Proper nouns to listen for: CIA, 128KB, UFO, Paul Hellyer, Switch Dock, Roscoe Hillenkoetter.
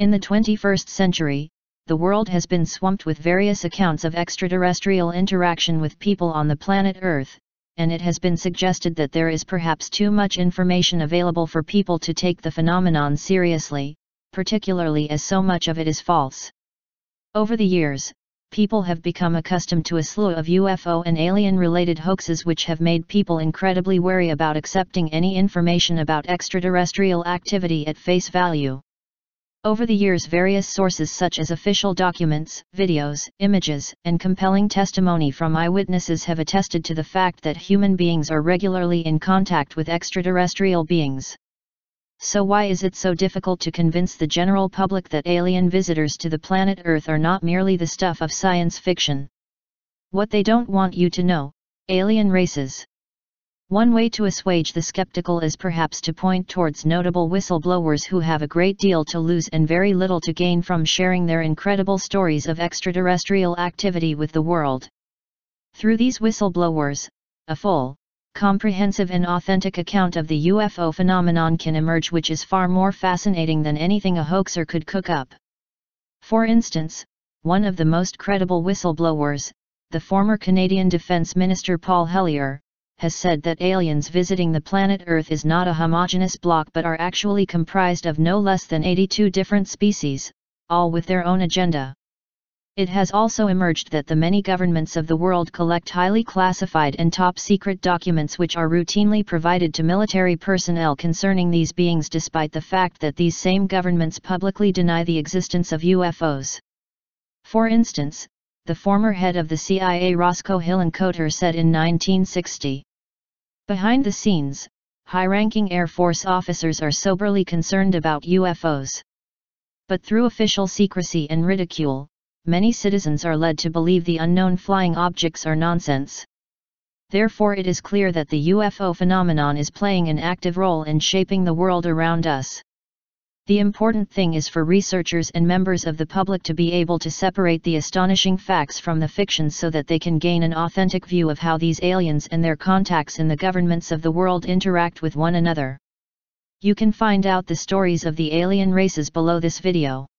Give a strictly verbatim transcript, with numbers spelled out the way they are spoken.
In the twenty-first century, the world has been swamped with various accounts of extraterrestrial interaction with people on the planet Earth, and it has been suggested that there is perhaps too much information available for people to take the phenomenon seriously, particularly as so much of it is false. Over the years, people have become accustomed to a slew of U F O and alien-related hoaxes which have made people incredibly wary about accepting any information about extraterrestrial activity at face value. Over the years, various sources such as official documents, videos, images, and compelling testimony from eyewitnesses have attested to the fact that human beings are regularly in contact with extraterrestrial beings. So why is it so difficult to convince the general public that alien visitors to the planet Earth are not merely the stuff of science fiction? What they don't want you to know: alien races. One way to assuage the skeptical is perhaps to point towards notable whistleblowers who have a great deal to lose and very little to gain from sharing their incredible stories of extraterrestrial activity with the world. Through these whistleblowers, a full, comprehensive and authentic account of the U F O phenomenon can emerge, which is far more fascinating than anything a hoaxer could cook up. For instance, one of the most credible whistleblowers, the former Canadian Defence Minister Paul Hellyer, has said that aliens visiting the planet Earth is not a homogeneous block but are actually comprised of no less than eighty-two different species, all with their own agenda. It has also emerged that the many governments of the world collect highly classified and top-secret documents which are routinely provided to military personnel concerning these beings, despite the fact that these same governments publicly deny the existence of U F Os. For instance, the former head of the C I A Roscoe Hillenkoetter said in nineteen sixty, "Behind the scenes, high-ranking Air Force officers are soberly concerned about U F Os. But through official secrecy and ridicule, many citizens are led to believe the unknown flying objects are nonsense." Therefore, it is clear that the U F O phenomenon is playing an active role in shaping the world around us. The important thing is for researchers and members of the public to be able to separate the astonishing facts from the fiction so that they can gain an authentic view of how these aliens and their contacts in the governments of the world interact with one another. You can find out the stories of the alien races below this video.